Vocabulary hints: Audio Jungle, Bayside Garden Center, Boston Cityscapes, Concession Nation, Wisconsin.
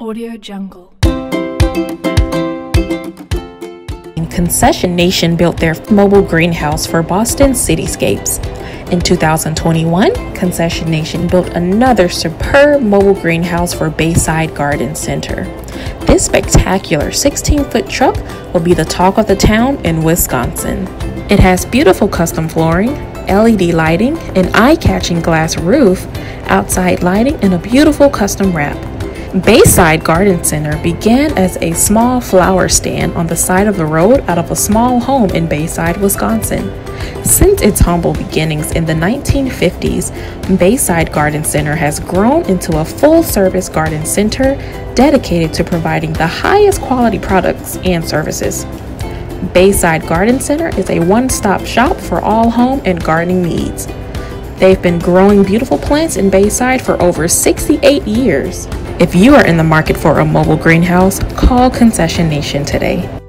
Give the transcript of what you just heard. Audio Jungle. Concession Nation built their mobile greenhouse for Boston Cityscapes. In 2021, Concession Nation built another superb mobile greenhouse for Bayside Garden Center. This spectacular 16-foot truck will be the talk of the town in Wisconsin. It has beautiful custom flooring, LED lighting, an eye-catching glass roof, outside lighting, and a beautiful custom wrap. Bayside Garden Center began as a small flower stand on the side of the road out of a small home in Bayside, Wisconsin. Since its humble beginnings in the 1950s, Bayside Garden Center has grown into a full-service garden center dedicated to providing the highest quality products and services. Bayside Garden Center is a one-stop shop for all home and gardening needs. They've been growing beautiful plants in Bayside for over 68 years. If you are in the market for a mobile greenhouse, call Concession Nation today.